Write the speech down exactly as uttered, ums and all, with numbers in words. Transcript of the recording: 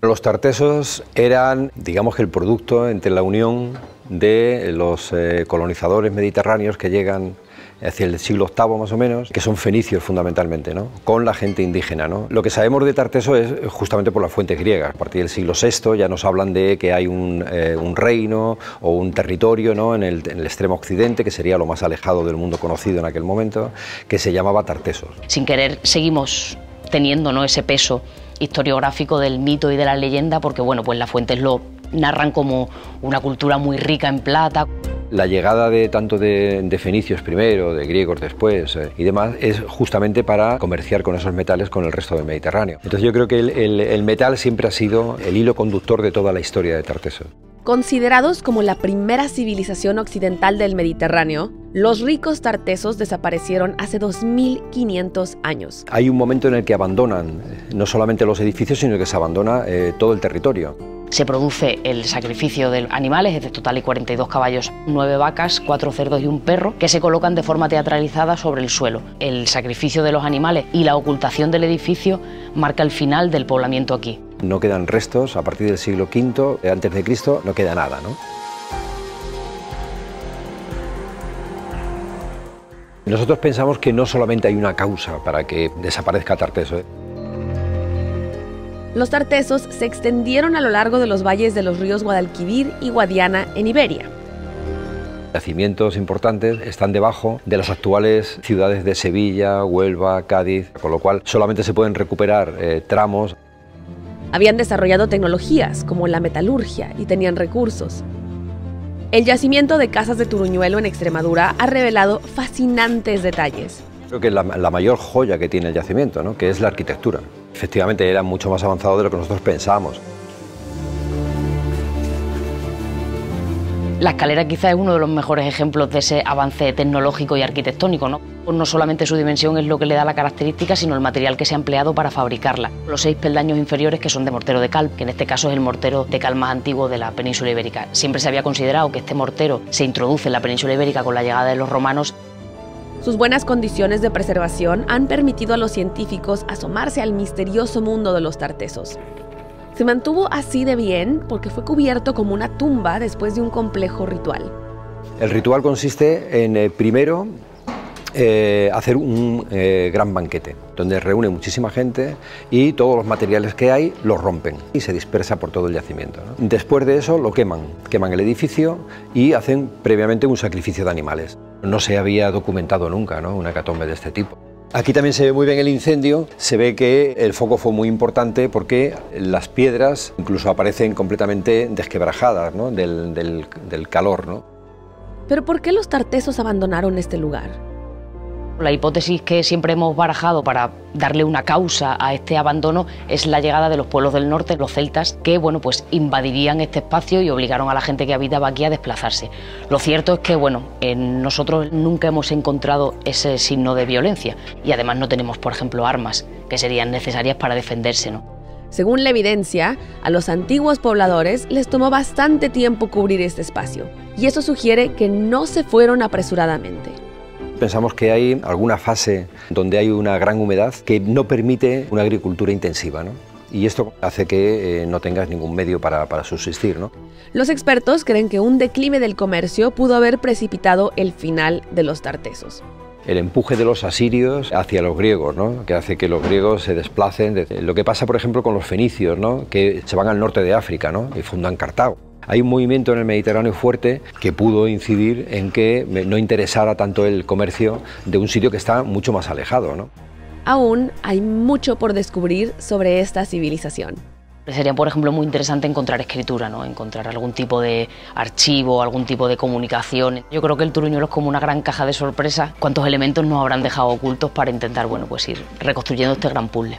Los tartessos eran, digamos que el producto entre la unión de los eh, colonizadores mediterráneos que llegan hacia el siglo octavo más o menos, que son fenicios fundamentalmente, ¿no?, con la gente indígena, ¿no? Lo que sabemos de Tarteso es justamente por las fuentes griegas. A partir del siglo sexto ya nos hablan de que hay un, eh, un reino o un territorio, ¿no?, en, el, en el extremo occidente, que sería lo más alejado del mundo conocido en aquel momento, que se llamaba Tartesos. Sin querer seguimos teniendo, ¿no?, ese peso historiográfico del mito y de la leyenda, porque bueno, pues las fuentes lo narran como una cultura muy rica en plata. La llegada de tanto de, de fenicios primero, de griegos después eh, y demás, es justamente para comerciar con esos metales con el resto del Mediterráneo. Entonces yo creo que el, el, el metal siempre ha sido el hilo conductor de toda la historia de Tartessos. Considerados como la primera civilización occidental del Mediterráneo, los ricos tartessos desaparecieron hace dos mil quinientos años. Hay un momento en el que abandonan no solamente los edificios, sino que se abandona eh, todo el territorio. Se produce el sacrificio de animales, es de total y cuarenta y dos caballos, nueve vacas, cuatro cerdos y un perro, que se colocan de forma teatralizada sobre el suelo. El sacrificio de los animales y la ocultación del edificio marca el final del poblamiento aquí. No quedan restos, a partir del siglo quinto antes de Cristo no queda nada, ¿no? Nosotros pensamos que no solamente hay una causa para que desaparezca Tartessos. Los tartessos se extendieron a lo largo de los valles de los ríos Guadalquivir y Guadiana en Iberia. Yacimientos importantes están debajo de las actuales ciudades de Sevilla, Huelva, Cádiz, con lo cual solamente se pueden recuperar eh, tramos. Habían desarrollado tecnologías como la metalurgia y tenían recursos. El yacimiento de Casas de Turuñuelo en Extremadura ha revelado fascinantes detalles. Creo que es la, la mayor joya que tiene el yacimiento, ¿no?, que es la arquitectura. Efectivamente, era mucho más avanzado de lo que nosotros pensábamos. La escalera quizás es uno de los mejores ejemplos de ese avance tecnológico y arquitectónico, ¿no? No solamente su dimensión es lo que le da la característica, sino el material que se ha empleado para fabricarla. Los seis peldaños inferiores, que son de mortero de cal, que en este caso es el mortero de cal más antiguo de la península ibérica. Siempre se había considerado que este mortero se introduce en la península ibérica con la llegada de los romanos. Sus buenas condiciones de preservación han permitido a los científicos asomarse al misterioso mundo de los tartessos. Se mantuvo así de bien porque fue cubierto como una tumba después de un complejo ritual. El ritual consiste en, eh, primero, eh, hacer un eh, gran banquete, donde reúne muchísima gente y todos los materiales que hay los rompen y se dispersa por todo el yacimiento, ¿no? Después de eso lo queman, queman el edificio y hacen previamente un sacrificio de animales. No se había documentado nunca, ¿no?, una hecatombe de este tipo. Aquí también se ve muy bien el incendio, se ve que el foco fue muy importante porque las piedras incluso aparecen completamente desquebrajadas, ¿no?, del, del, del calor, ¿no? ¿Pero por qué los tartessos abandonaron este lugar? La hipótesis que siempre hemos barajado para darle una causa a este abandono es la llegada de los pueblos del norte, los celtas, que bueno, pues invadirían este espacio y obligaron a la gente que habitaba aquí a desplazarse. Lo cierto es que bueno, eh, nosotros nunca hemos encontrado ese signo de violencia y además no tenemos, por ejemplo, armas que serían necesarias para defenderse, ¿no? Según la evidencia, a los antiguos pobladores les tomó bastante tiempo cubrir este espacio y eso sugiere que no se fueron apresuradamente. Pensamos que hay alguna fase donde hay una gran humedad que no permite una agricultura intensiva, ¿no?, y esto hace que eh, no tengas ningún medio para, para subsistir, ¿no? Los expertos creen que un declive del comercio pudo haber precipitado el final de los tartessos. El empuje de los asirios hacia los griegos, ¿no?, que hace que los griegos se desplacen. Lo que pasa, por ejemplo, con los fenicios, ¿no?, que se van al norte de África, ¿no?, y fundan Cartago. Hay un movimiento en el Mediterráneo fuerte que pudo incidir en que no interesara tanto el comercio de un sitio que está mucho más alejado, ¿no? Aún hay mucho por descubrir sobre esta civilización. Sería, por ejemplo, muy interesante encontrar escritura, ¿no?, encontrar algún tipo de archivo, algún tipo de comunicación. Yo creo que el Turuñuelo es como una gran caja de sorpresas. ¿Cuántos elementos nos habrán dejado ocultos para intentar, bueno, pues ir reconstruyendo este gran puzzle?